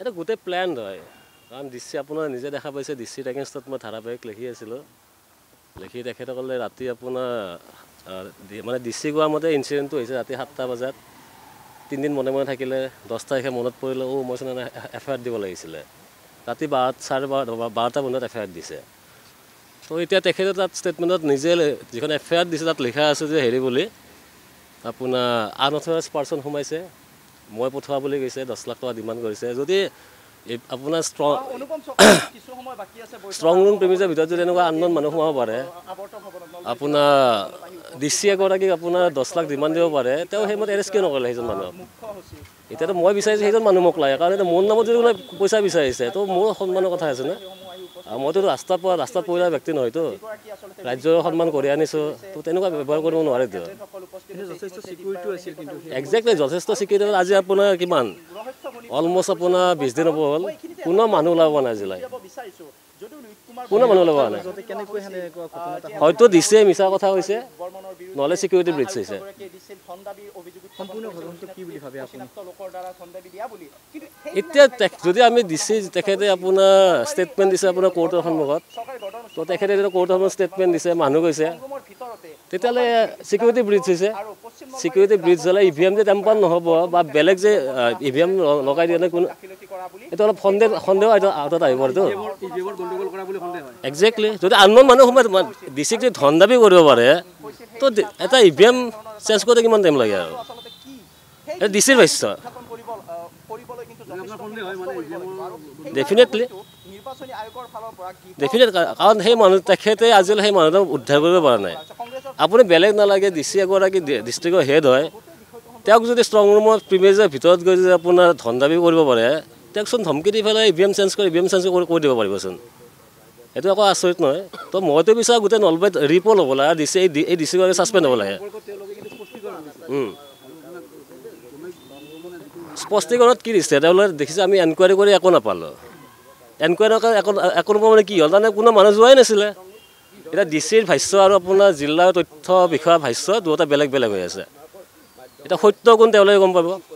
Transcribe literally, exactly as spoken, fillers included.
এটা গোটেই প্লেন হয়। কাৰণ দৃশ্যি আপোনাৰ নিজে দেখা পাইছে, দৃশ্যিৰ এগেইনষ্টত মই ধাৰাবাহিক লিখি আছিলোঁ। লিখি তেখেতসকলে ৰাতি আপোনাৰ মানে দৃশ্যি কোৱা মতে ইঞ্চিডেণ্টটো হৈছে ৰাতি সাতটা বজাত। তিনিদিন মনে মনে থাকিলে, দহ তাৰিখে মনত পৰিলে, অ' মই চোন এফ আই আৰ দিব লাগিছিলে। ৰাতি বাৰ চাৰে বাৰ বাৰটা বজাত এফ আই আৰ দিছে। তো এতিয়া তেখেতে তাত ষ্টেটমেণ্টত নিজে যিখন এফ আই আৰ দিছে তাত লিখা আছে যে হেৰি বুলি আপোনাৰ আনঅথৰাইজ পাৰ্চন সোমাইছে, মই পঠোৱা বুলি কৈছে, দহ লাখ টকা ডিমাণ্ড কৰিছে। যদি আপোনাৰ ষ্ট্ৰং ষ্ট্ৰং ৰুম প্ৰেমিছৰ ভিতৰত যদি এনেকুৱা আননোন মানুহ সোমাব পাৰে, আপোনাৰ ডিচি এগৰাকীক আপোনাৰ দহ লাখ ডিমাণ্ড দিব পাৰে, তেওঁ সেইমতে এৰেষ্ট কিয় নকৰিলে সেইজন মানুহক? এতিয়াতো মই বিচাৰিছোঁ সেইজন মানুহ মোক লাগে, কাৰণ এতিয়া মোৰ নামত যদি কোনোবাই পইচা বিচাৰিছে তো মোৰ সন্মানৰ কথা আছে না। মইতো ৰাস্তাত পৰা ৰাস্তাত পৰিলা ব্যক্তি নহয়তো, ৰাজ্যৰ সন্মান কৰি আনিছোঁ, তো তেনেকুৱা ব্যৱহাৰ কৰিব নোৱাৰেতো। একজেক্টলি যথেষ্ট চিকিউৰিটি। আজি আপোনাৰ কিমান অলম'ষ্ট আপোনাৰ বিছ দিন হ'ব হ'ল, কোনো মানুহ ওলাব নাই আজিলৈ, কোনো মানুহ ওলাব নাই। হয়তো দিছে মিছা কথা হৈছে, নহ'লে চিকিউৰিটি ব্ৰিজ হৈছে। এতিয়া যদি আমি দিছে তেখেতে আপোনাৰ ষ্টেটমেণ্ট দিছে আপোনাৰ কোৰ্টৰ সন্মুখত, তো তেখেতে যেতিয়া কোৰ্টৰ সন্মুখত ষ্টেটমেণ্ট দিছে, মানুহ গৈছে, তেতিয়াহ'লে চিকিউৰিটি ব্ৰিজ হৈছে। চিকিউৰিটি ব্ৰিজ হ'লে ই ভি এম যে টেম্পাৰ নহ'ব বা বেলেগ যে ই ভি এম লগাই দিয়ে কোনো, এইটো অলপ সন্দেহ সন্দেহ আওতাত আহিব। একজেক্টলি যদি আননোন মানুহ সোমাই ডিচিক যদি ধন দাবী কৰিব পাৰে, তো এটা ই ভি এম চেঞ্জ কৰোঁতে কিমান টাইম লাগে আৰু এইটো ডিচিৰ ভাষ্য। ডেফিনেটলি ডেফিনেট, কাৰণ সেই মানুহ তেখেতে আজিলৈ সেই মানুহজন উদ্ধাৰ কৰিব পৰা নাই। আপুনি বেলেগ নালাগে, ডিচি এগৰাকী ডিষ্ট্ৰিক্টৰ হেড হয়, তেওঁক যদি ষ্ট্ৰং ৰুমৰ প্ৰিমেজৰ ভিতৰত গৈ যদি আপোনাৰ ধন দাবী কৰিব পাৰে, তেওঁকচোন ধমকি দি পেলাই ই ভি এম চেঞ্জ কৰি ই ভি এম চেঞ্জ কৰি কৈ দিব পাৰিবচোন, এইটো আকৌ আচৰিত নহয়। তো মইতো বিচাৰোঁ গোটেই নলবাৰীত ৰিপল হ'ব লাগে, ডিচি এই ডিচিগৰাকী ছাছপেণ্ড হ'ব লাগে। স্পষ্টীকৰণত কি দিছে তেওঁলোকে দেখিছে, আমি এনকুৱাৰী কৰি একো নাপালোঁ। এনকুৱাৰী একো নাপাওঁ মানে কি হ'ল তাৰমানে কোনো মানুহ যোৱাই নাছিলে। এতিয়া ডিচিৰ ভাষ্য আৰু আপোনাৰ জিলাৰ তথ্য বিষয়া ভাষ্য দুয়োটা বেলেগ বেলেগ হৈ আছে। এতিয়া সত্য কোন তেওঁলোকে গম পাব।